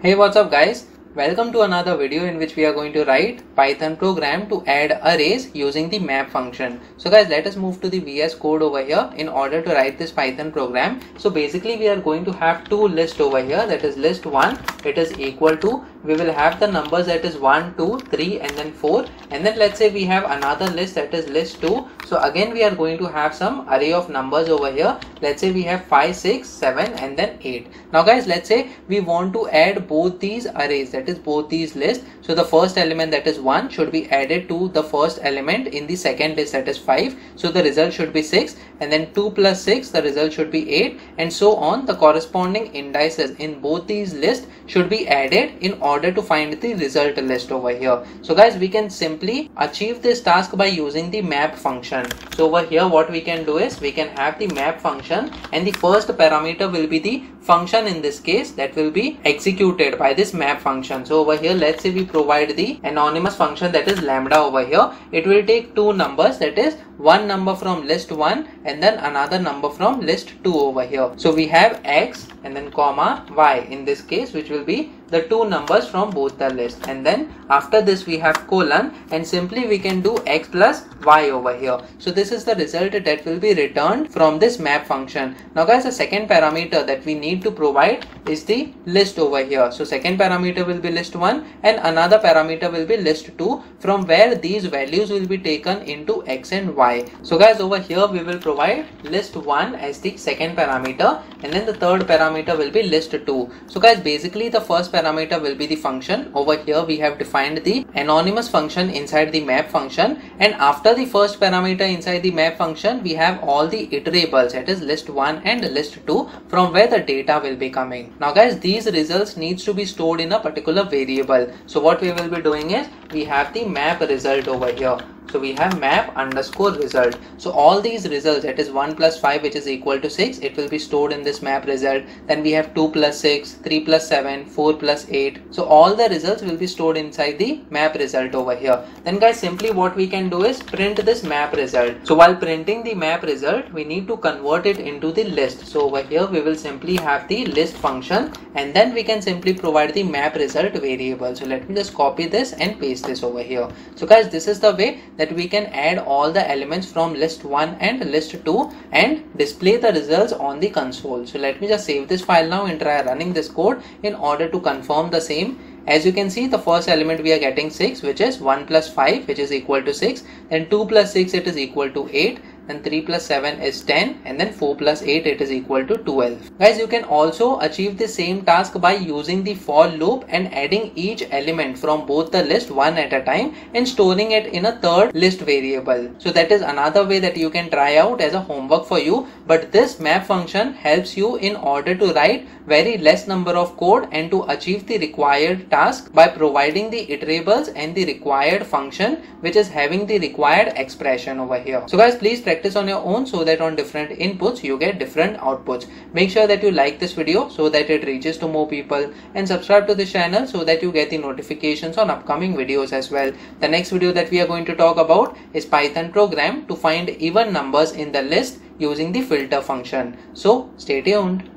Hey, what's up guys, welcome to another video in which we are going to write Python program to add arrays using the map function. So guys, let us move to the VS Code over here in order to write this Python program. So basically we are going to have two lists over here, that is list 1, it is equal to, we will have the numbers that is 1, 2, 3 and then 4, and then let's say we have another list that is list 2. So again we are going to have some array of numbers over here. Let's say we have 5, 6, 7 and then 8. Now guys, let's say we want to add both these arrays, that is both these lists. So the first element, that is 1, should be added to the first element in the second list, that is 5. So the result should be 6, and then 2 plus 6, the result should be 8, and so on. The corresponding indices in both these lists should be added in order to find the result list over here. So guys, we can simply achieve this task by using the map function. So over here what we can do is we can have the map function, and the first parameter will be the function in this case that will be executed by this map function. So over here let's say we provide the anonymous function, that is lambda over here. It will take two numbers, that is one number from list 1 and then another number from list 2 over here. So we have x and then comma y in this case, which will be the two numbers from both the list, and then after this we have colon, and simply we can do x plus y over here. So this is the result that will be returned from this map function. Now guys, the second parameter that we need to provide is the list over here. So second parameter will be list 1 and another parameter will be list 2, from where these values will be taken into x and y. So guys, over here we will provide list 1 as the second parameter, and then the third parameter will be list 2. So guys, basically the first parameter will be the function. Over here we have defined the anonymous function inside the map function, and after the first parameter inside the map function we have all the iterables, that is list 1 and list 2, from where the data will be coming. Now guys, these results needs to be stored in a particular variable. So what we will be doing is we have the map result over here. So we have map underscore result. So all these results, that is 1 plus 5, which is equal to 6, it will be stored in this map result. Then we have 2 plus 6, 3 plus 7, 4 plus 8. So all the results will be stored inside the map result over here. Then guys, simply what we can do is print this map result. So while printing the map result we need to convert it into the list. So over here we will simply have the list function, and then we can simply provide the map result variable. So let me just copy this and paste this over here. So guys, this is the way that we can add all the elements from list 1 and list 2 and display the results on the console. So let me just save this file now and try running this code in order to confirm the same. As you can see, the first element we are getting 6, which is 1 plus 5, which is equal to 6, then 2 plus 6, it is equal to 8, and 3 plus 7 is 10, and then 4 plus 8 it is equal to 12. Guys, you can also achieve the same task by using the for loop and adding each element from both the list one at a time and storing it in a third list variable. So that is another way that you can try out as a homework for you, but this map function helps you in order to write very less number of code and to achieve the required task by providing the iterables and the required function which is having the required expression over here. So guys, please practice on your own so that on different inputs you get different outputs. Make sure that you like this video so that it reaches to more people, and subscribe to the channel so that you get the notifications on upcoming videos as well. The next video that we are going to talk about is Python program to find even numbers in the list using the filter function. So stay tuned.